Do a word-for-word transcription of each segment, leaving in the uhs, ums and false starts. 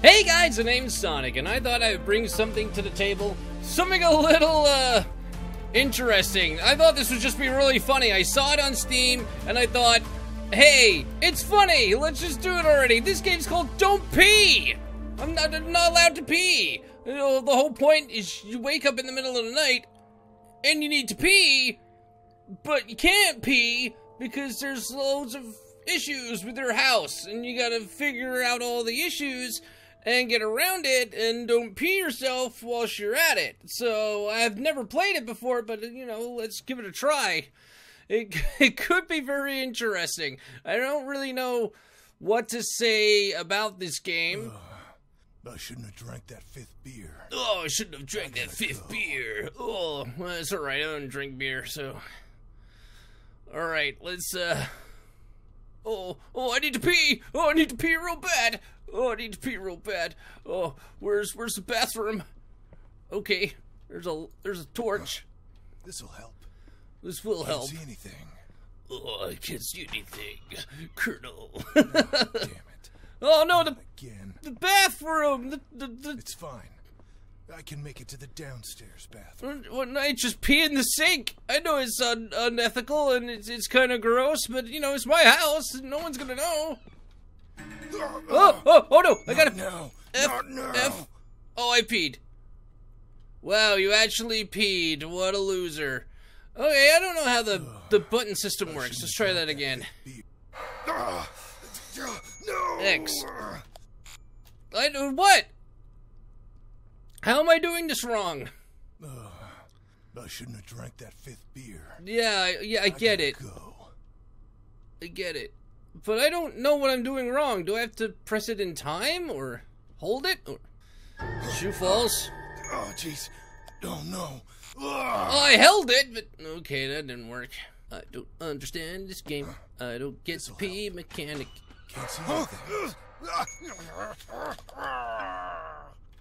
Hey guys, the name's Sonic, and I thought I would bring something to the table. Something a little, uh, interesting. I thought this would just be really funny. I saw it on Steam, and I thought, hey, it's funny! Let's just do it already! This game's called Don't Pee! I'm not, I'm not allowed to pee! You know, the whole point is you wake up in the middle of the night, and you need to pee, but you can't pee because there's loads of issues with your house, and you gotta figure out all the issues and get around it, and don't pee yourself whilst you're at it. So, I've never played it before, but, you know, let's give it a try. It, it could be very interesting. I don't really know what to say about this game. Ugh, I shouldn't have drank that fifth beer. Oh, I shouldn't have drank that fifth go. beer. Oh, well, it's alright, I don't drink beer, so... Alright, let's, uh... Oh, oh, I need to pee! Oh, I need to pee real bad! Oh, I need to pee real bad. Oh, where's where's the bathroom? Okay, there's a there's a torch. Uh, this will help. This will help. I can't see anything. Oh, I can't see anything, Colonel. Oh, damn it! Oh no, the again. The bathroom. The, the the. It's fine. I can make it to the downstairs bathroom. One night, just pee in the sink. I know it's un unethical and it's it's kind of gross, but you know it's my house. And no one's gonna know. Oh, oh, oh no, I got it. No, not now. F. Oh, I peed. Wow, you actually peed. What a loser. Okay, I don't know how the, the button system works. Let's try that again. X. I do what? How am I doing this wrong? I shouldn't have drank that fifth beer. Yeah, yeah, I get it. I get it. But I don't know what I'm doing wrong. Do I have to press it in time or hold it? Or... Shoe falls. Oh, jeez. Oh, no. Oh, I held it, but okay, that didn't work. I don't understand this game. I don't get the pee help. mechanic. Can't see anything.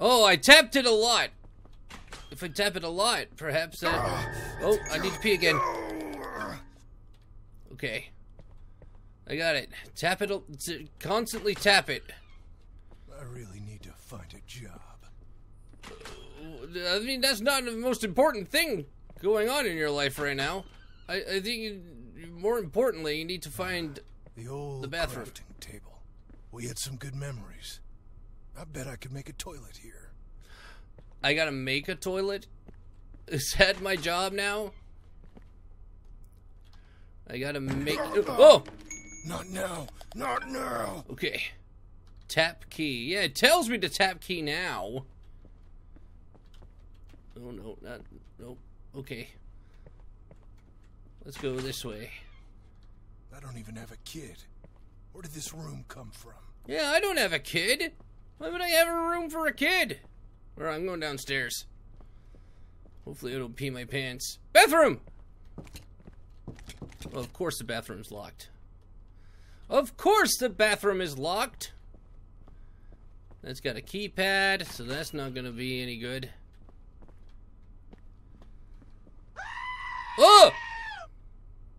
Oh, I tapped it a lot. If I tap it a lot, perhaps that. Oh, I need to pee again. Okay. I got it. Tap it. Constantly tap it. I really need to find a job. I mean, that's not the most important thing going on in your life right now. I, I think, you, more importantly, you need to find the old the bathroom crafting table. We had some good memories. I bet I could make a toilet here. I gotta make a toilet? Is that my job now? I gotta make. Oh. Not now! Not now! Okay. Tap key. Yeah, it tells me to tap key now. Oh, no. Not... Nope. Okay. Let's go this way. I don't even have a kid. Where did this room come from? Yeah, I don't have a kid. Why would I have a room for a kid? All right, I'm going downstairs. Hopefully I don't pee my pants. Bathroom! Well, of course the bathroom's locked. Of course the bathroom is locked. That's got a keypad, so that's not gonna be any good. Oh!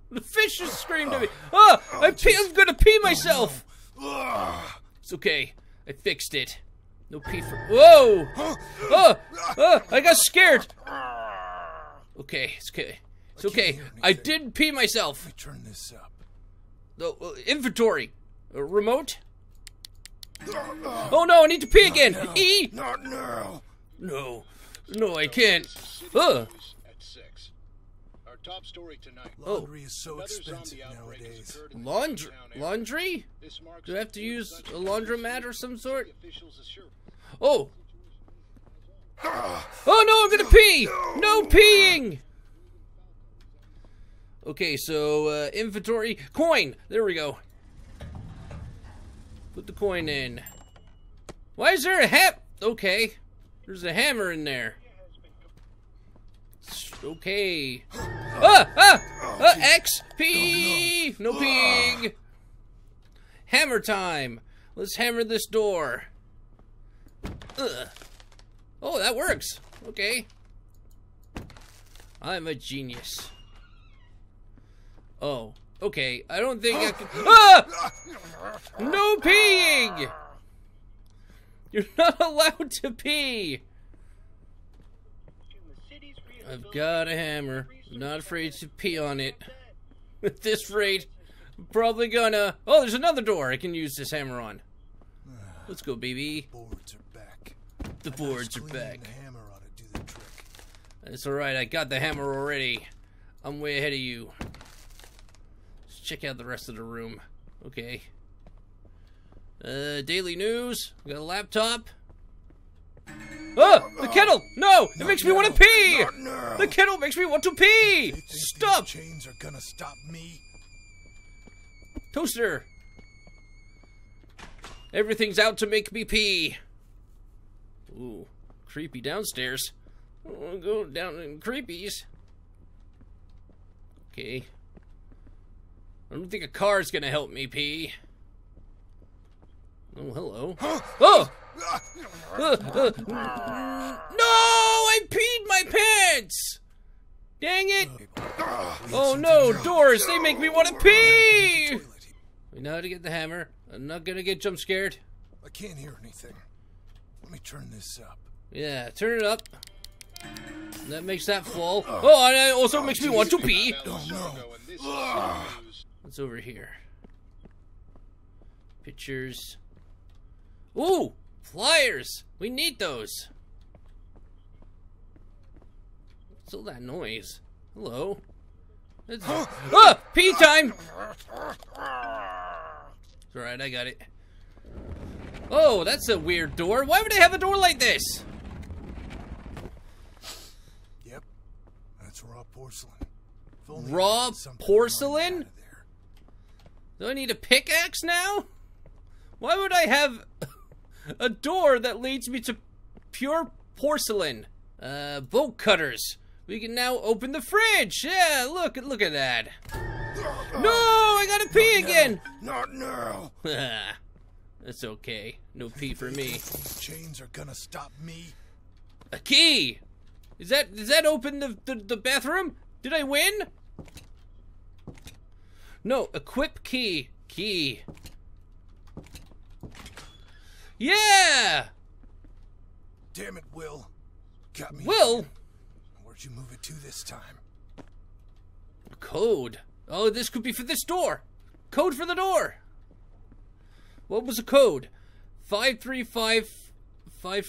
The fish just screamed at me. Oh! I pee, I'm gonna pee myself! It's okay. I fixed it. No pee for- Whoa! Oh! Oh! I got scared! Okay, it's okay. It's okay. I did pee myself. Let me turn this up. The uh, inventory, uh, remote. Oh no! I need to pee again. Not now. E. Not now. No, no, I can't. Ugh. Our top story tonight. Laundry is so expensive nowadays. Laundry, laundry? Do I have to use a laundromat or some sort? Oh. Oh no! I'm gonna pee. No peeing. Okay, so, uh, inventory, coin! There we go. Put the coin in. Why is there a ha- Okay. There's a hammer in there. Okay. Ah! Ah! Ah! X! P! No peeing! Hammer time! Let's hammer this door. Ugh. Oh, that works! Okay. I'm a genius. Oh, okay. I don't think I can. Ah! No peeing! You're not allowed to pee! I've got a hammer. I'm not afraid to pee on it. At this rate, I'm probably gonna... Oh, there's another door I can use this hammer on. Let's go, baby. The boards are back. The boards are back. It's alright, I got the hammer already. I'm way ahead of you. Let's check out the rest of the room. Okay. Uh, daily news. We got a laptop. Oh, the kettle! No, it makes me want to pee. The kettle makes me want to pee. Stop! Chains are gonna stop me. Toaster. Everything's out to make me pee. Ooh, creepy downstairs. I'll go down in creepies. Okay. I don't think a car's gonna help me pee. Oh, hello. Oh! No, I peed my pants! Dang it! Oh no, doors, they make me want to pee! We know how to get the hammer. I'm not gonna get jump scared. I can't hear anything. Let me turn this up. Yeah, turn it up. That makes that fall. Oh, and it also makes me want to pee! Oh no. What's over here? Pictures. Ooh! Pliers! We need those! What's all that noise? Hello? It's ah! Pee time! It's alright, I got it. Oh, that's a weird door. Why would I have a door like this? Yep. That's raw porcelain. Raw porcelain? Do I need a pickaxe now? Why would I have a door that leads me to pure porcelain? Uh, bolt cutters. We can now open the fridge. Yeah, look, look at that. No, I gotta pee again. Not now. That's okay. No pee for me. Chains are gonna stop me. A key. Is that does that open the the, the bathroom? Did I win? No. Equip key. Key. Yeah! Damn it, Will. Got me. Will? Again. Where'd you move it to this time? Code. Oh, this could be for this door. Code for the door. What was the code? five three five five.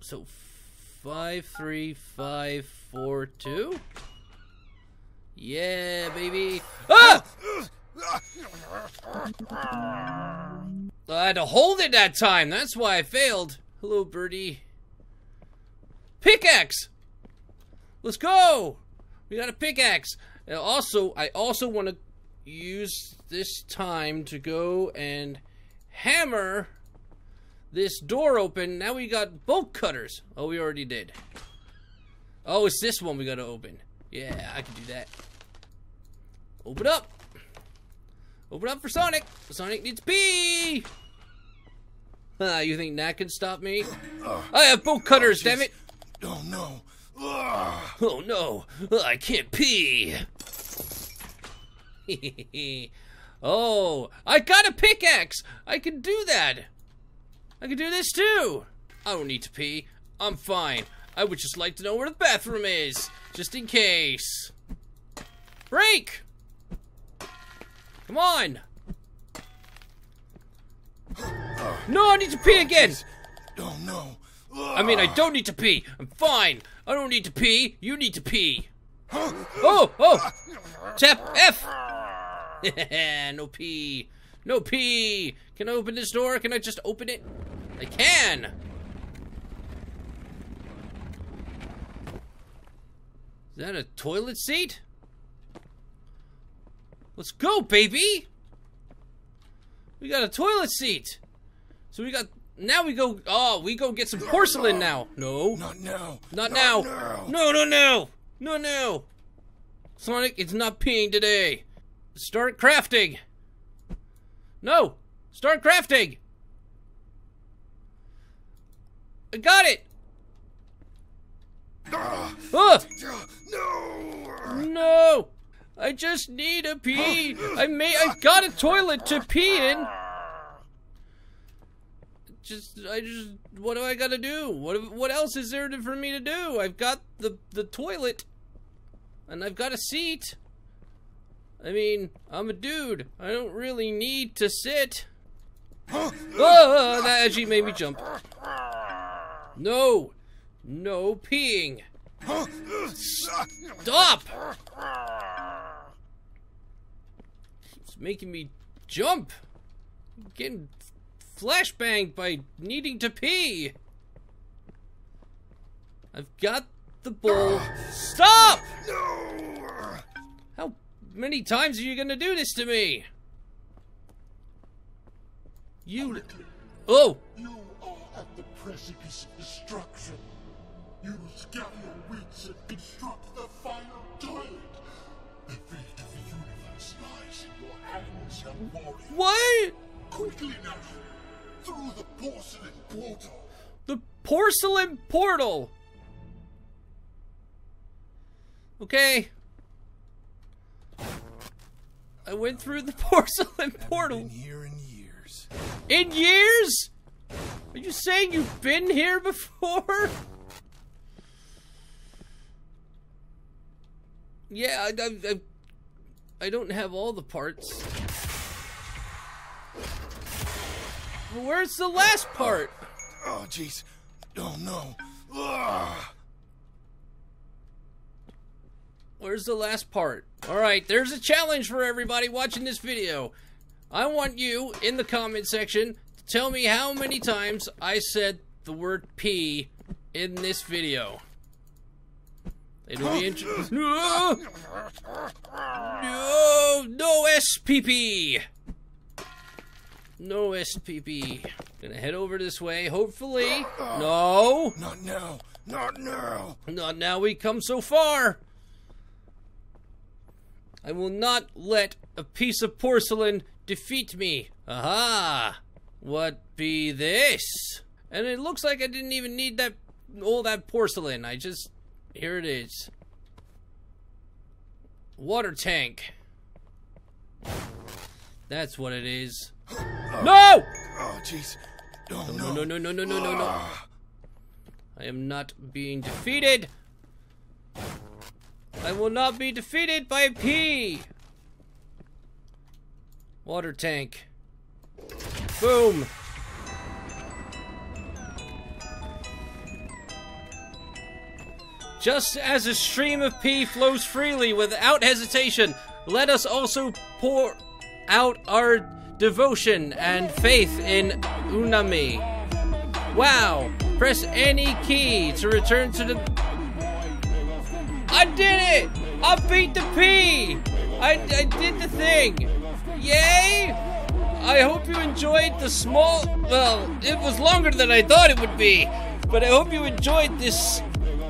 So five three five four two? Yeah, baby. Ah! I had to hold it that time. That's why I failed. Hello, birdie. Pickaxe. Let's go. We got a pickaxe. And also, I also want to use this time to go and hammer this door open. Now we got bolt cutters. Oh, we already did. Oh, it's this one we got to open. Yeah, I can do that. Open up. Open up for Sonic. Sonic needs pee. Ah, you think that can stop me? Uh, I have bolt cutters, oh, damn it! Oh no! Uh, oh no! Uh, I can't pee. Oh, I got a pickaxe. I can do that. I can do this too. I don't need to pee. I'm fine. I would just like to know where the bathroom is, just in case. Break. Come on! No, I need to pee again! Oh no! I mean, I don't need to pee! I'm fine! I don't need to pee! You need to pee! Oh! Oh! Tap F! No pee! No pee! Can I open this door? Can I just open it? I can! Is that a toilet seat? Let's go, baby! We got a toilet seat! So we got... Now we go... Oh, we go get some porcelain now! No. Not now. Not now. No, no, no! No, no! Sonic, it's not peeing today. Start crafting! No! Start crafting! I got it! Oh! No! No! I just need a pee. I may. I've got a toilet to pee in. just, I just, what do I gotta do? What, what else is there for me to do? I've got the, the toilet, and I've got a seat. I mean, I'm a dude. I don't really need to sit. Oh, that actually made me jump. No, no peeing. Stop! It's making me jump. I'm getting flashbanged by needing to pee. I've got the bowl. Stop! How many times are you gonna do this to me? You. Oh! You are at the precipice of destruction. You scour your wits and construct the final toilet. The fate of the universe lies in your hands, young warrior. What? Quickly now, through the porcelain portal. The porcelain portal. Okay. I went through the porcelain portal. I've been here in years. In years? Are you saying you've been here before? Yeah, I, I, I, I don't have all the parts. Well, where's the last part? Oh, jeez. Oh, no. Ugh. Where's the last part? Alright, there's a challenge for everybody watching this video. I want you, in the comment section, to tell me how many times I said the word pee in this video. It'll be interesting. No! No! No S P P! No S P P. Gonna head over this way, hopefully. No! Not now! Not now! Not now, we come so far! I will not let a piece of porcelain defeat me. Aha! What be this? And it looks like I didn't even need that, all that porcelain. I just... Here it is. Water tank. That's what it is. Uh, no! Oh, jeez. No, no, no, no, no, no, no, no, no. I am not being defeated. I will not be defeated by a pea. Water tank. Boom. Just as a stream of pee flows freely without hesitation, let us also pour out our devotion and faith in Unami. Wow! Press any key to return to the... I did it! I beat the pee! I, I did the thing! Yay! I hope you enjoyed the small... Well, it was longer than I thought it would be, but I hope you enjoyed this...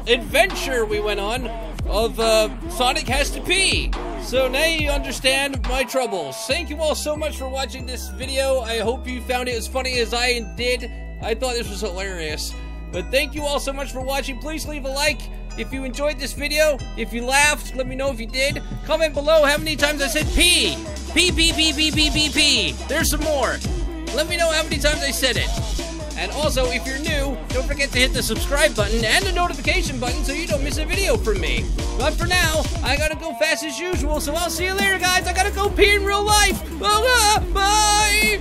adventure we went on of uh, Sonic Has to Pee. So now you understand my troubles. Thank you all so much for watching this video. I hope you found it as funny as I did. I thought this was hilarious. But thank you all so much for watching. Please leave a like if you enjoyed this video. If you laughed, let me know if you did. Comment below how many times I said pee. Pee, pee, pee, pee, pee, pee, pee. There's some more. Let me know how many times I said it. And also, if you're new, don't forget to hit the subscribe button and the notification button so you don't miss a video from me. But for now, I gotta go fast as usual, so I'll see you later, guys. I gotta go pee in real life. Bye!